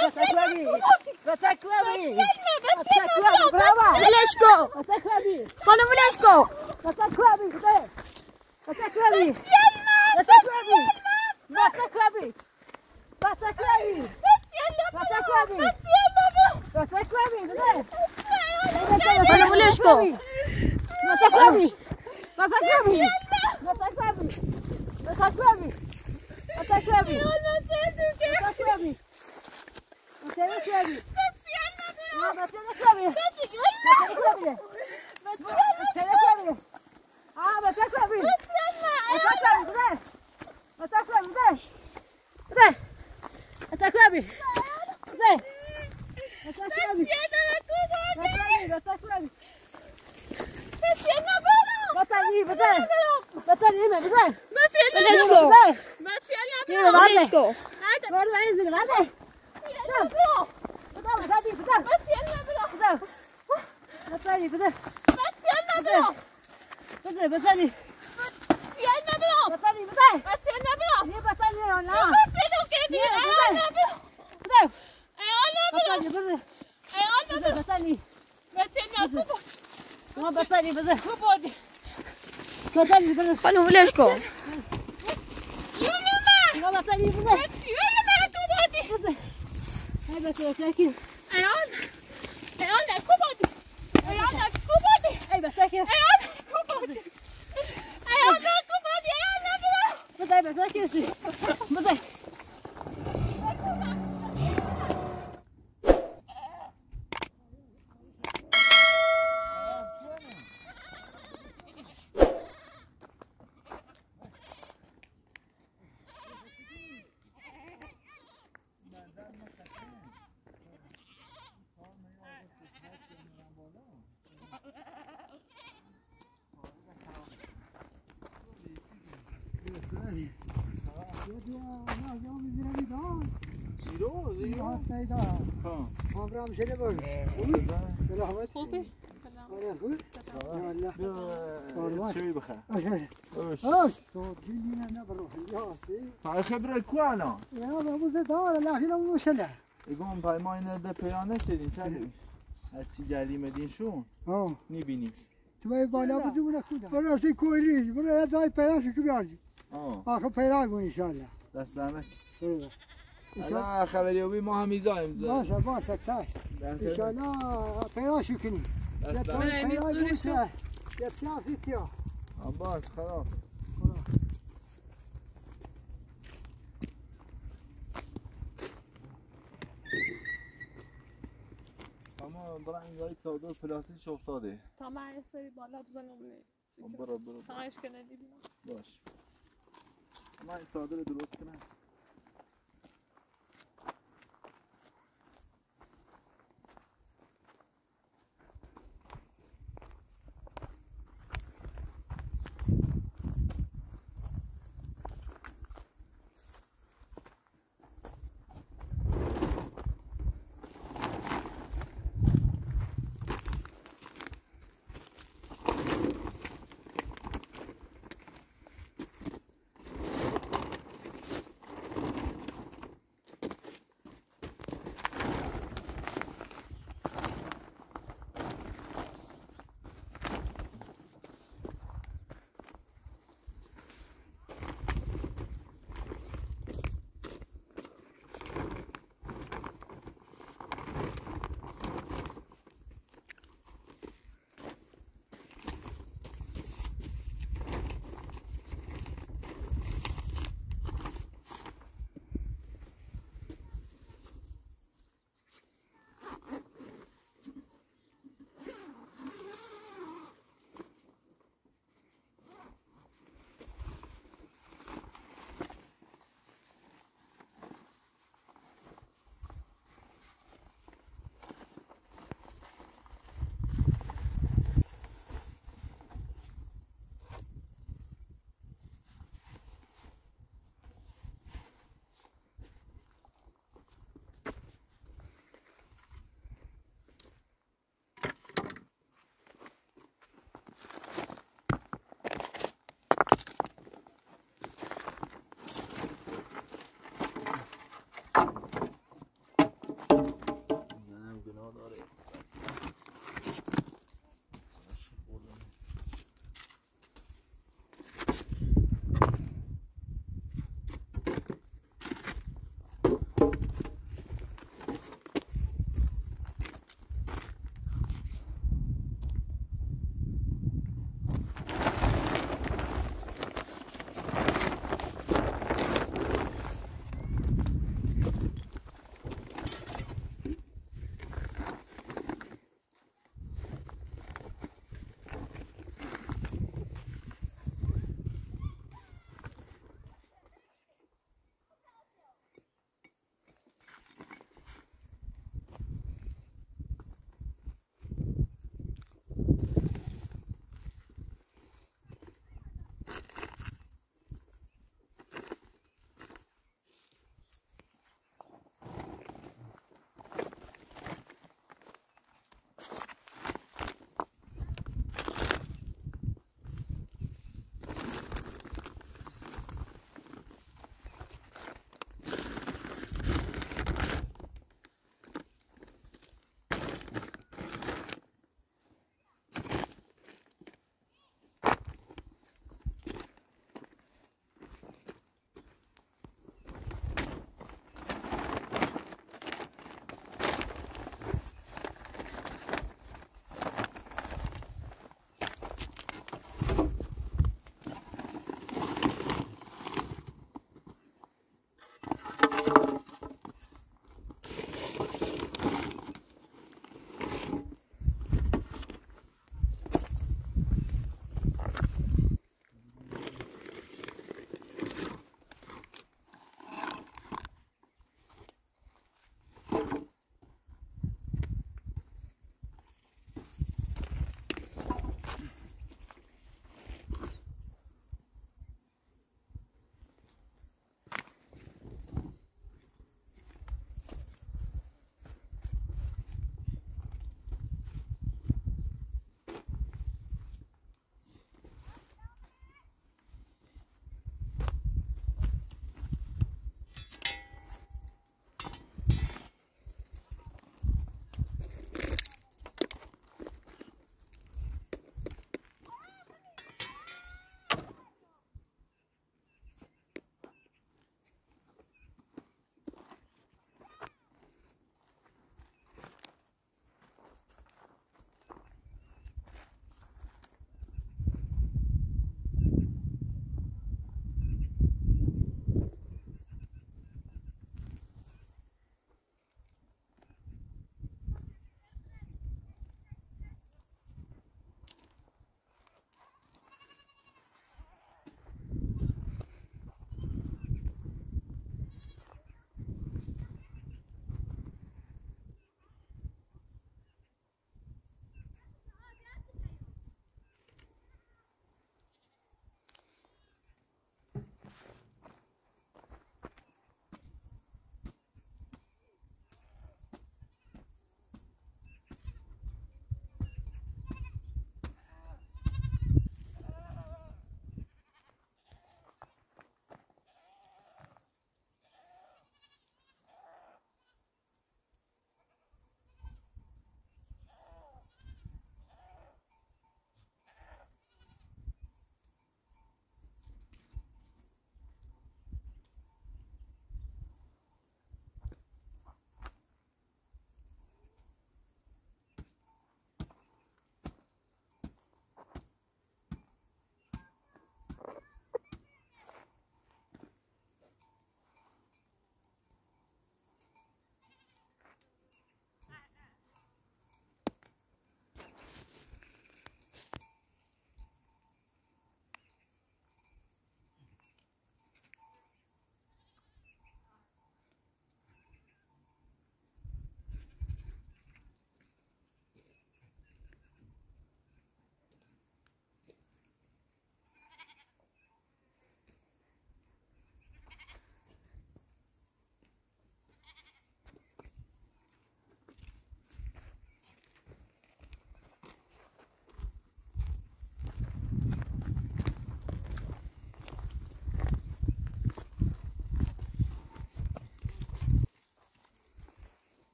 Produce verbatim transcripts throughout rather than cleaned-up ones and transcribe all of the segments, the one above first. ما ما تنسى ما تنسى خلوه ليش كو آخه پیدا کنی انشالله دست درمت الان خبریابی ما هم ایزا امضا باشه باشه سکسش انشالله پیدا شو کنی دست درمت پیدا جوشه یه پیاسی تیا عباس خلاف اما برای این گاری سادور پلاستیش افتاده تا من یه سری بالا بزنم برو برو برو تایش کنه دیبینا باش ما این ساده رو درست کنم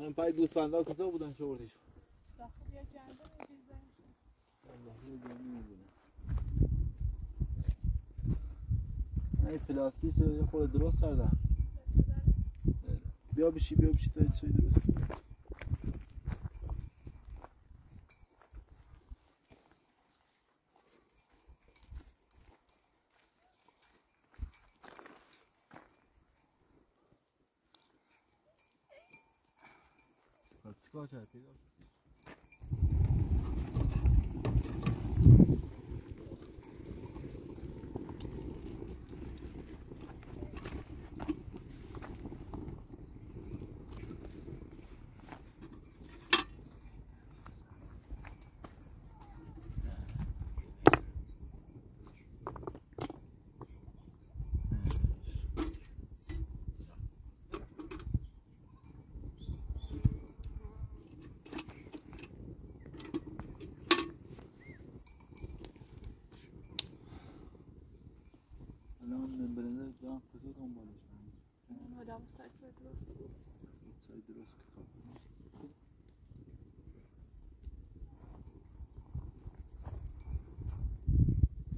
من پای گوسفندا کجا بودن چه بردیش؟ خب یه جنده میگیزن این پلاستیک یه خود درست کردن. بیا بشی بیا بشی تا چی درست کردن. Kaç atıyor?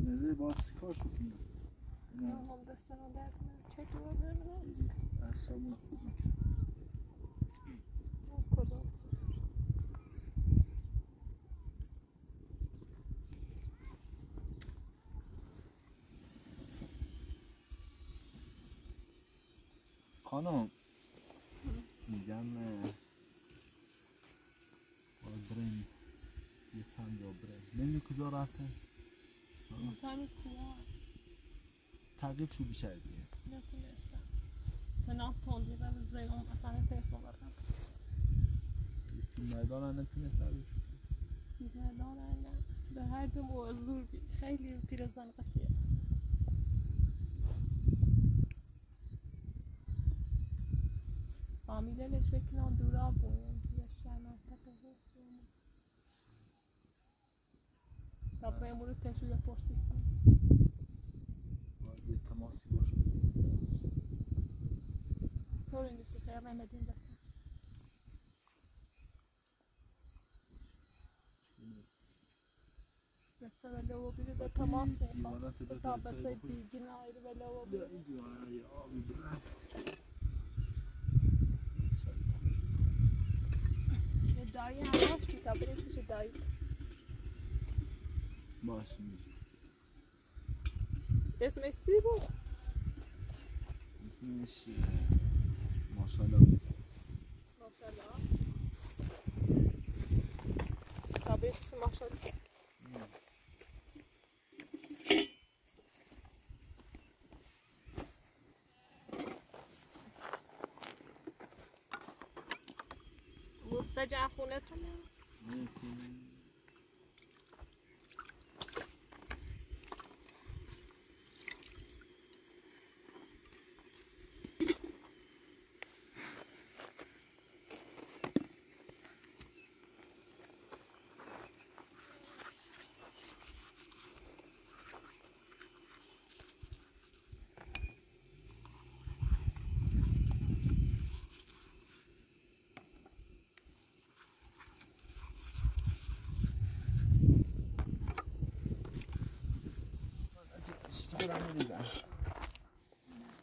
Ne var sıkar şu gün. Ne oldu da sana da çekiyor böyle. Ben sabun. خانم میگم آبرین یه چند آبرین نمیده کجا رفته؟ مطمئن کوا تقریب شو بیشتر دیگه نتونستم سناب توندی و زیگم اصلا تیست آوردم مردان هم نتونست نبیش مردان هم نه به هر دو موضوع خیلی پیرزن قطعه فامیلش فکرنا دورا بودیم یه شناسته بزرسیم رب امورو تجویه پرسید باید یه تماسی باشه طور این دوستو خیلی مهمدین دستم بچه به لوا بیره به تماس میخواد ستابت بیگین آیره به لوا بیره این دیوانه یه آبی برن دایی هم هست که تا برش بشه دایی باشه میشه اسمش چی بود؟ اسمش ماشالله بود ماشالله؟ تا برش بشه ماشالله رجع خونتنا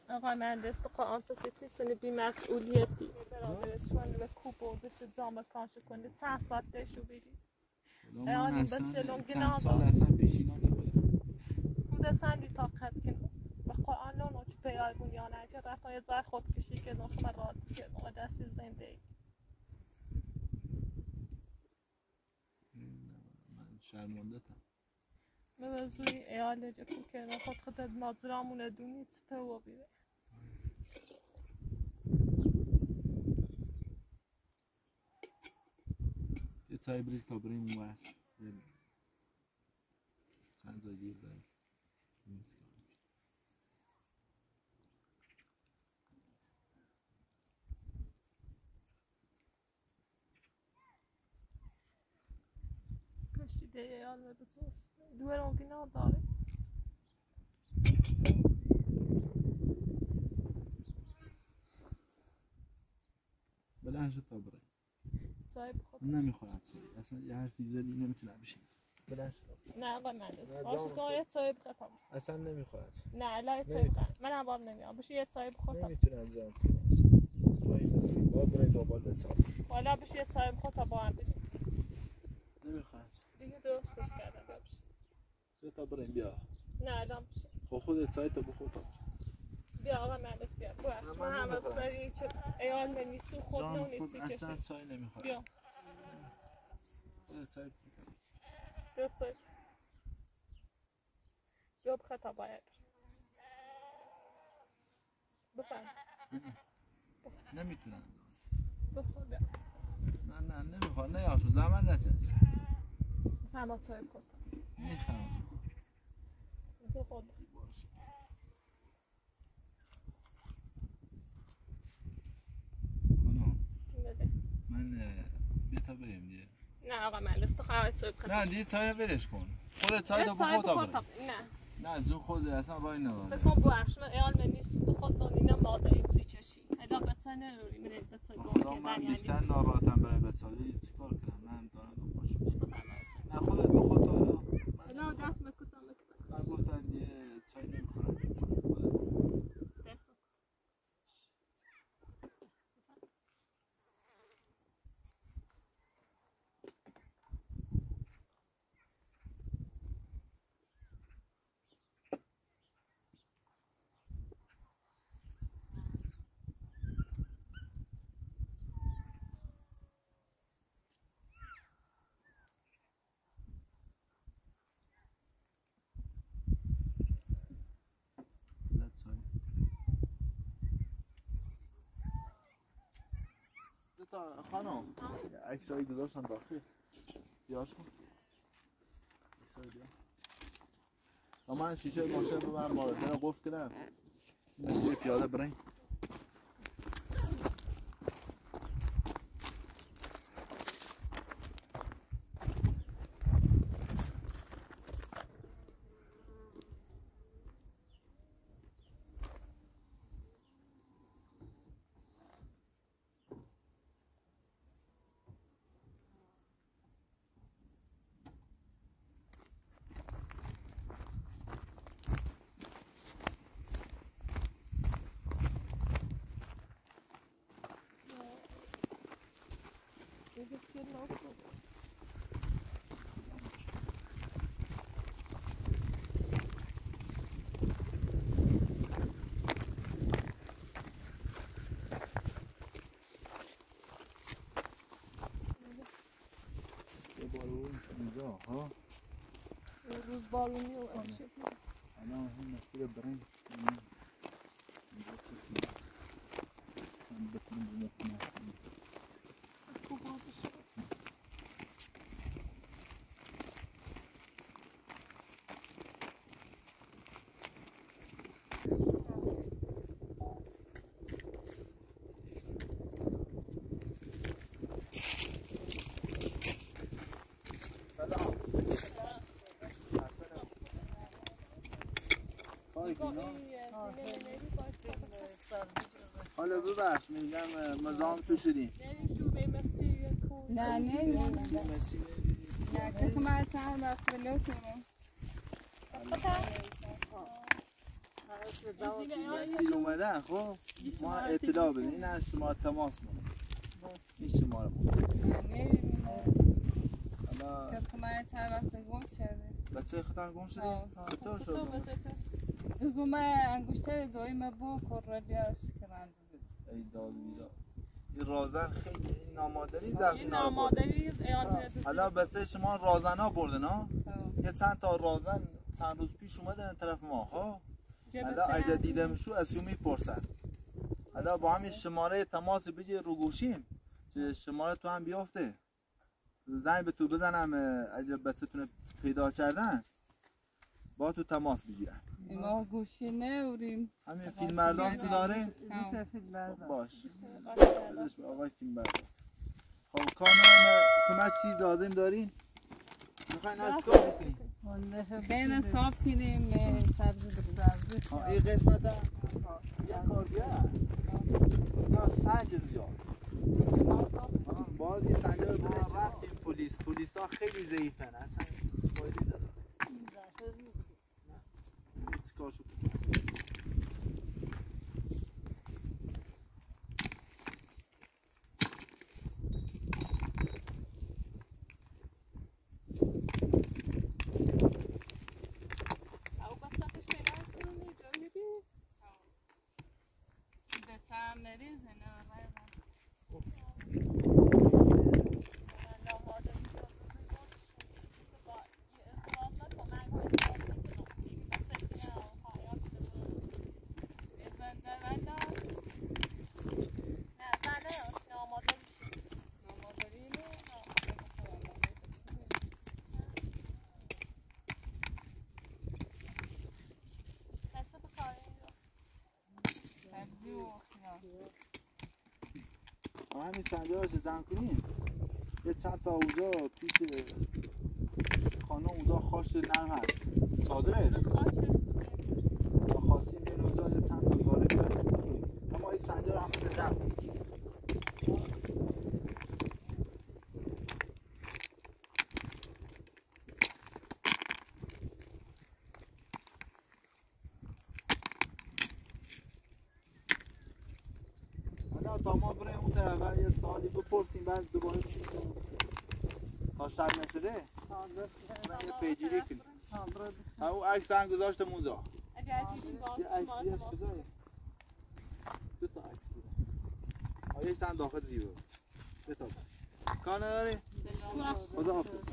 آقای مهندس قائمت ستین سنه بی‌مسئولیتی برادرش و کوب برده تو جامعه کانش کنده چند ساعت دشو بگید آنی بچه لونگینا با چند سال بوده چندی طاقت کنم و قائلان و چه پیای بنیان اجا رفتن یه جای خود کشی که نخم راد که مقدس زندگی من شرمندتم به زوری ایاله جکو که نخواد خود مازرامونه دونی چه تو بیره یه چای بریز تا بریم و چند جا گیر داریم کشیده ایال و بزرست دوباره اون گناه داره بلند شد تا بریم صاحب خود نمیخورد صاحب اصلا یه حرفی زدی نمیتونم بشین بلند شو نه آقا مهندس باشه تو یه صاحب خودم اصلا نمیخورد نه لا صاحب من عوام نمیام باشه یه صاحب خودم نمیتونم جام صاحب با برای دوبال صاحب حالا باشه یه صاحب خودم با هم نمیخواد دیگه درستش کردم باشه تو تا برای بیا نه دام باشه خود خودت سایت تو خودت بیا آقا مهندس بیا باش ما هم سری چه ایان بنیسو خود نونیسی چه اصلا چای نمیخواد بیا خودت سایت بیا سایت بیا بخطا باید بخن نمیتونم بخور بیا نه نه نمیخواد نه یاشو زمان نچش همه چای بخور میخوام تو خود من بیتا بریم دیگه نه آقا من لست خواهد چای بخطا نه دیگه چای برش کن خودت چای تو بخور تا نه نه جو خود اصلا رای نداره فکر کن بخش من ایال من نیست تو خود دانینه ماده این چی چشی حالا بچه نروری منه بچه گوه کردن من بیشتر ناراحتم برای بچه هایی چی کار کنم من دارم دو خوش میشه نه خودت بخور تا حالا حالا دست بکتم بکتم من گفتن دیگه چای نمیخورم خانم عکس هایی گذاشتم داخل بیاش کن عکس هایی بیا و من شیشه ماشین رو برم مارده رو گفت کنم مثل پیاده بریم ها روز بالونی و اشک انا هم مسیر برنج حالا ببخش میگم مزاحم تو شدیم نه نه نه که که من تن وقت بلو تیمیم مسیر اومدن خب ما اطلاع بدیم این از شما تماس ما این شما رو بود که که من تن وقت گم شده بچه خودم گم شدیم خطور شده روزو من انگوشتر دایی من با کره بیارش کنند ای داد بیداد این رازن خیلی نامادری زرگی نامادری حالا بسه شما رازن ها بردن ها یه چند تا رازن چند روز پیش اومدن طرف ما ها حالا اگه دیدم شو از شو میپرسن حالا با همین شماره تماس بجی رو گوشیم شماره تو هم بیافته زنگ به تو بزنم اگه بسه تونه پیدا کردن با تو تماس بگیرن ما گوشی نوریم همین فیلم بردار تو داره؟ نه باش بدش به آقای فیلم بردار خب کامران کمک چیز لازم دارین؟ میخواین از کار بکنیم؟ بین صاف کنیم سبزی بگذاریم این قسمت هم یک کارگر اینجا سنج زیاد بازی سنج پلیس پلیسا خیلی ضعیفن، اصلا فایده نداره. همین سنده هاش زن کنیم یه چند تا اونجا پیش خانه اونجا خاش نرم هست سادرش تا خواستیم این اونجا یه چند تا داره کنیم اما این سنده رو همون زن کنیم. تا ما برای اون طرف یه سالی بپرسیم بعد دوباره بشیم تا شب نشده یه پیگیری کنیم. او عکس هم گذاشتم اونجا یه عکسیش گذاره دو تا عکس بودم یه چند داخل زیبا دو تا کار نداری؟ خدا حافظ.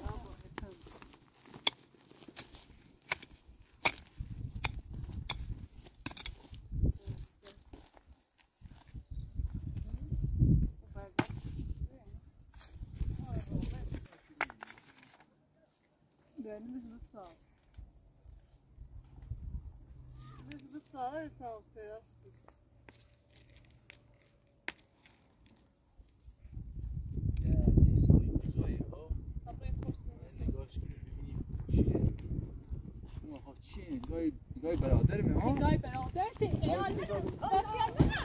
Hayır, tamam, feyafsız. Gay berader mi ha? Gay berader de eyalde. Bak ya, bak ya.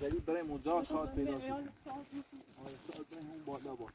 داری بریم اونجا شاد پیدا شد آره شاد بریم اون بالا با بالا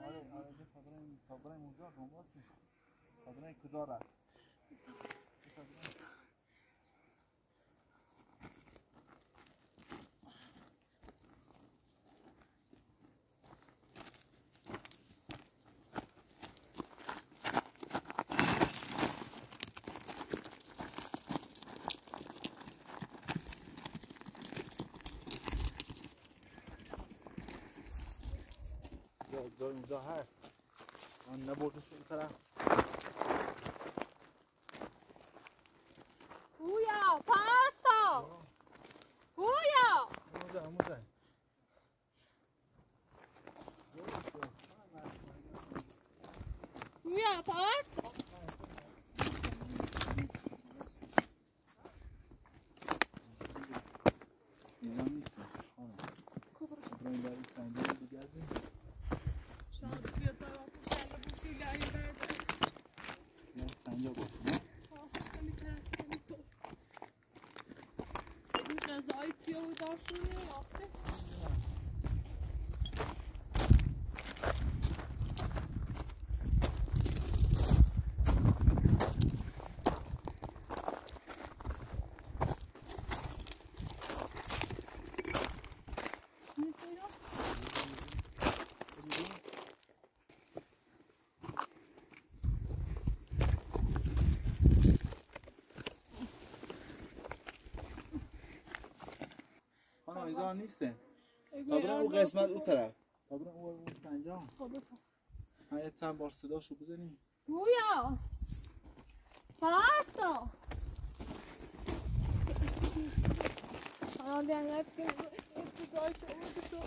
آره آره صادرای موجود دنبال چی؟ صادرای کجا رفت؟ جای اونجا هست آن نبردش اون طرف بویا پارسا بویا موزه موزه بویا پارسا ایران نیست برای برای سنگه بگردیم ایزان نیسته قبران اون قسمت اون طرف قبران اون سنجا من یه چند بار صداشو بزنیم بویا پارسا آن بیان رفتیم این صدای که اون که تو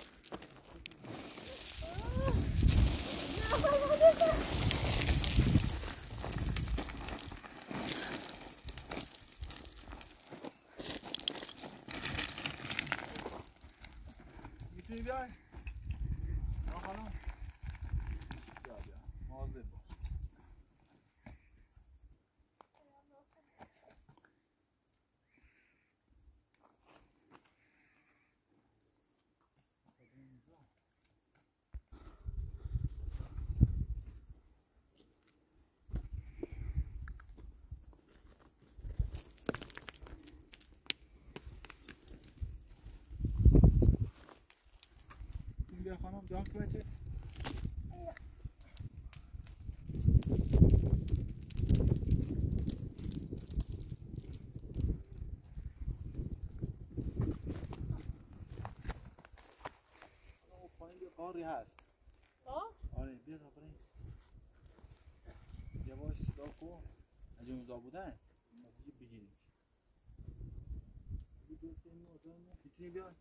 نه باید بزن بیای یا خانم بیا بیا مواظب باش بیا خانم جان که بچه او پایین یه قاری هست آره بیا تا پایین یه باش صدا کن از اونجا بودن بگیریم میتونی بیای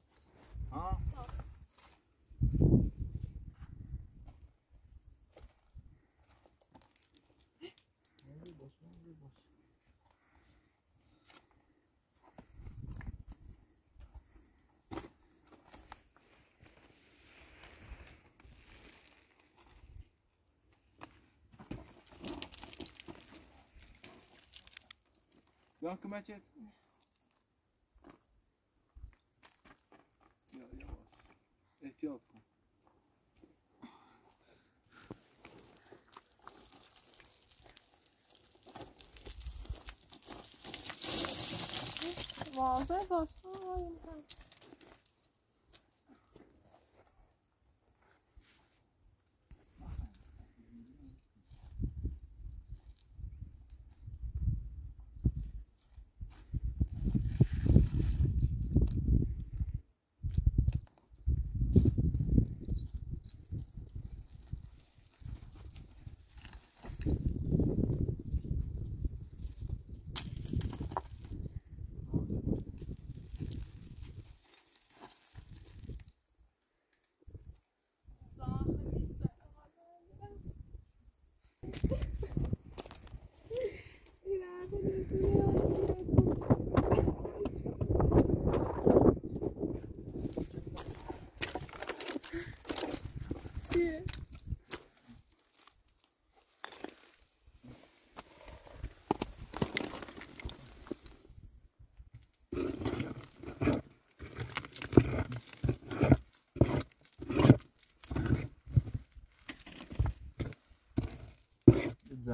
ها؟ Yok mu açık? Ya yavaş. Ehtiyat ol. Vallahi başlayayım ben.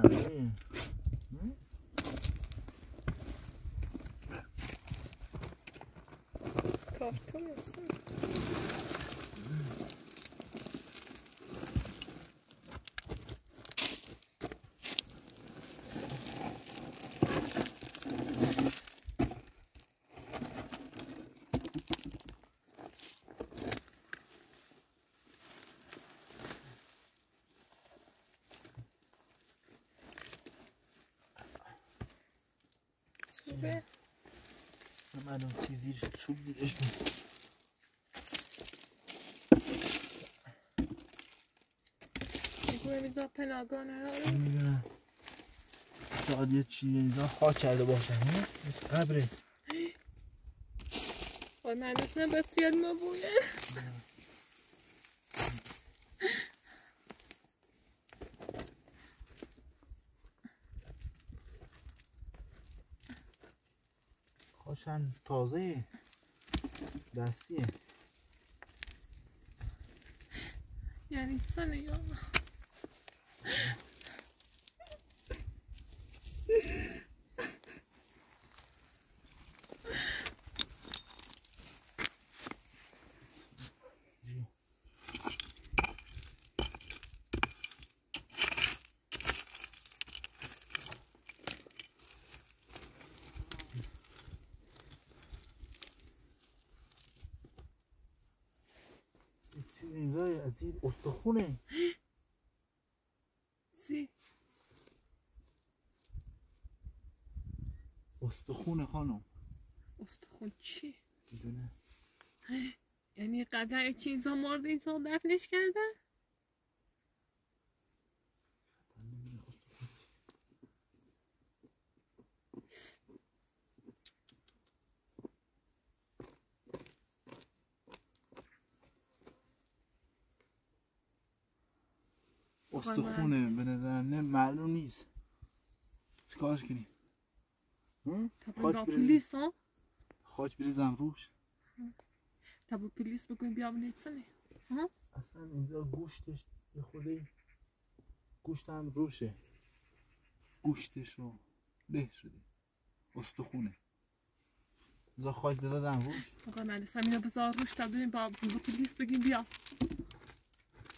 that here. Hmm? Kartal yazsana. Süper. Ama adam çizir çok güzel. میگویم اینجا پناهگاه نداره؟ میگویم شاید یه چیه اینجا خاک کرده باشه این قبره وای من اصلا بطرید ما بویه خاشم تازه دستیه یعنی چنه یا اینجای از این استخونه چی؟ استخونه خانم استخون چی؟ میدونه یعنی قبلا چیزا مورد اینجا دفنش کردن؟ استخونه به نظر نه معلوم نیست چیکارش کنی؟ خاک پلیس ها؟ خاک بریزم روش تا با پلیس بگویم بیا بنید سنه اصلا اینجا گوشتش به خوده گوشت هم روشه گوشتش رو له شده استخونه اینجا خاک بزادم روش آقا مهندس همینو بزار روش تا ببین با پلیس بگیم بیا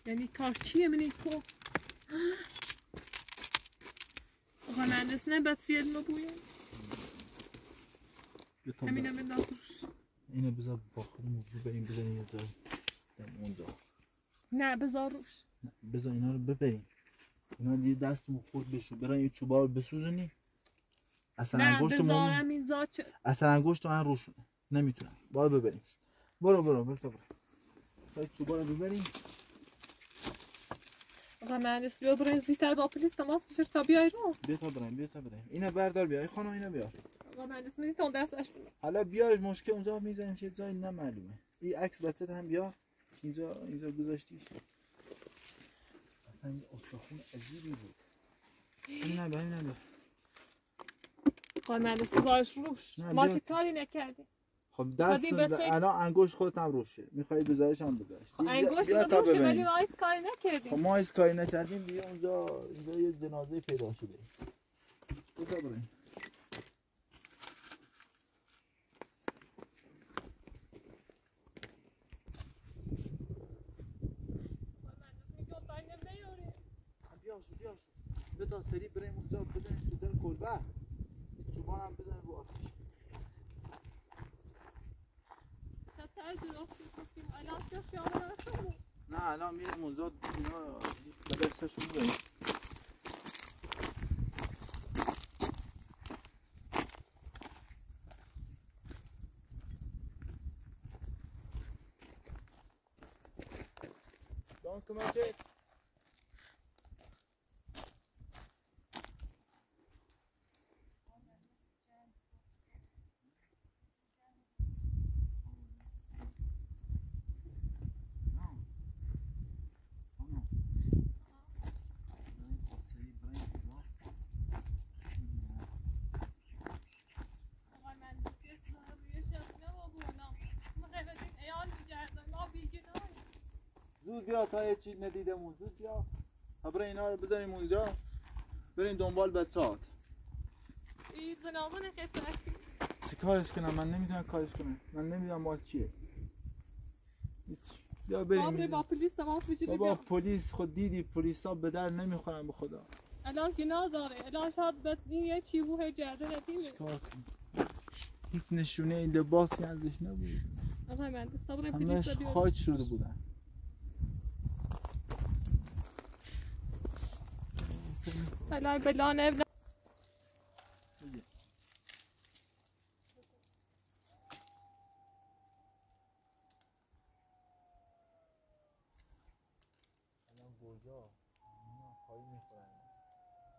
یعنی کار چیه منی کو؟ آقا مهندس نه بچه علمو بویم همینه بنداز روش اینه بذار بخوریم و ببریم بزنیم یه جای اونجا نه بذار روش بذار اینا رو ببریم اینا دیگه دستمو خورد بشو برن یه چوبا رو بسوزونی اصلا انگشت من اصلا انگشت من روشونه نمیتونم باید ببریم برو برو برو برو تا یه چوبا رو ببریم آقا مهندس بیا بریم زیتر با پلیس تماس بشیر تا بیای رو بیا تا بریم بیا تا بریم اینه بردار بیای خانم اینه بیار آقا مهندس میدید اون دستش حالا بیارش مشکل اونجا میزنیم چه جایی نمعلومه این عکس بچه هم بیار اینجا اینجا گذاشتی اصلا این استخون عجیبی بود این نبه این نبه آقا مهندس بذارش روش ما چه کاری نکردیم خب دست الان انگشت خودت هم روشه میخوای بذارش هم بذارش انگشت روشه ولی ما هیچ کاری نکردیم خب ما هیچ کاری نکردیم دیگه اونجا اینجا یه جنازه پیدا شده بذار بریم بیاشو بیاشو بتا سری بریم اونجا بزنش بزن کلبه چوبان هم بزن رو آتش نه الان میرم اونجا اینا بدستشون بریم Don't come out it زود بیا تا یه چیز ندیدمون زود بیا تا برای اینا رو بزنیم اونجا بریم دنبال بساط. این زنابون خیلی چی کارش کنم؟ من نمیدونم کارش کنم. من نمیدونم باز چیه. بیا بریم. با پلیس تماس بگیریم. بابا پلیس خود دیدی پلیسا به در نمیخورن به خدا. الان که نداره. الان شاید بس این یه چی بو اجازه ندیم. چیکار کنم؟ هیچ نشونه لباسی ازش نبود. آقا من استابون پلیس بیاد. خاک شده بودن. بلا بلا نه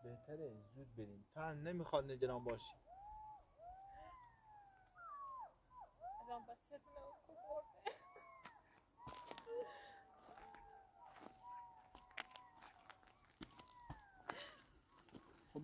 بهتره زود بریم تا هم نمیخواد نجران باشی الان بچه دونه اون که برده خب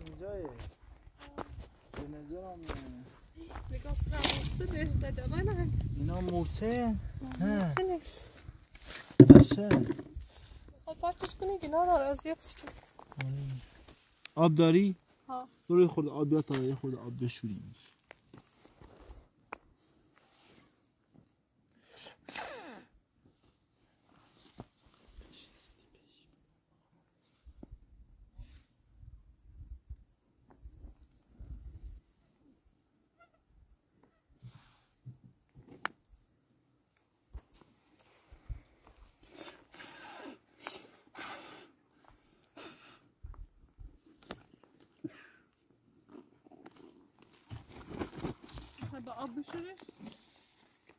اینجایه به نظرم نگاه سرم موچه نیسته جوان هست اینا موچه موچه نیست باشه خب پرچش کنی گناه داره از یکش آب داری؟ ها برو خورده آب بیا تا یه خورده آب بشوریم با آب بشورش؟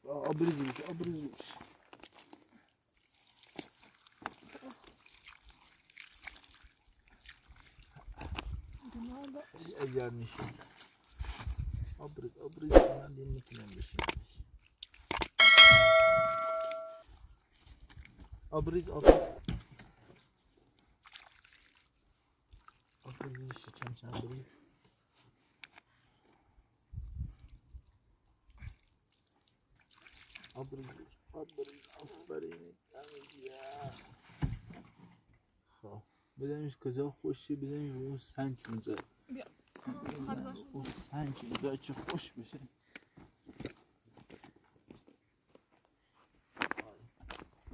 آب ریزوش، آب ریزوش اگر میشه آب ریز، آب ریز من دیم میکنم بشه آب ریز، آب ریز آب ریزش چند چند ریز آبریز آبریز آفرین تمیزیه خب بدنیش کجا خوشی بدنیش به اون سنگ اونجا بیا اون سنگ اونجا چه خوش بشه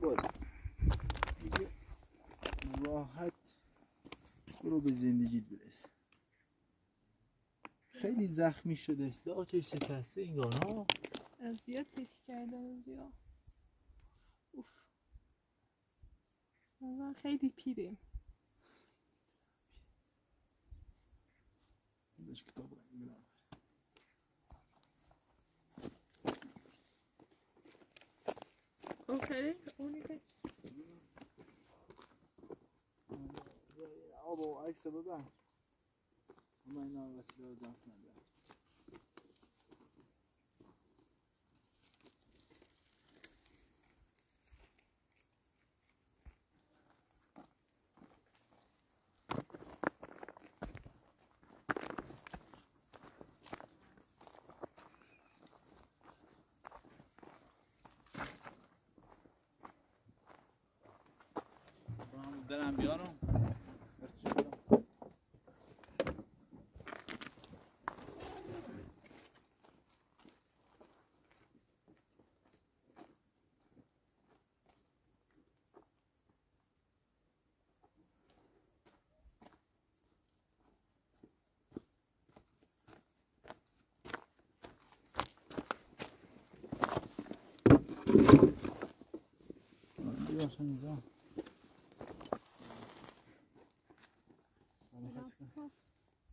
برو دیگه راحت برو به زندگیت برس خیلی زخمی شده لاکش شکسته انگار ها اذیتش کردن زیاد اوف من خیلی پیریم داش کتاب میگم اوکی اونی که آبو عکس ببن من اینا وسیله دفع ندارم برم بیارم بیارم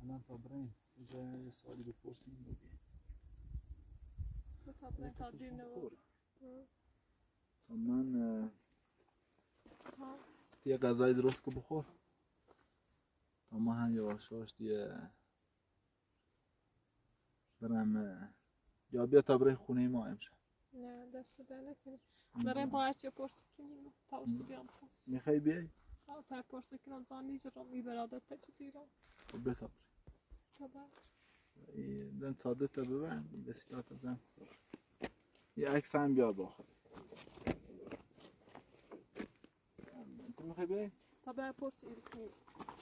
الان تا بریم اینجا یه سوالی بپرسیم بگیم تا بریم تا دیر نبا من یه غذای درست که بخور تا ما هم یواش یواش دیگه برم، یا بیا تا برای خونه ما امشب. نه دست در نکنی برای باید پرسه کنیم تا اوسی بیام پرس میخوایی بیایی؟ تا پرسه کنم زانی جرام میبرادت تا چی دیرام خب بسابری تا برد دن ساده تا ببرم بسیارت زن یه اکس هم بیا باخر تو میخوایی بیایی؟ تا برای پرسه ایرکنیم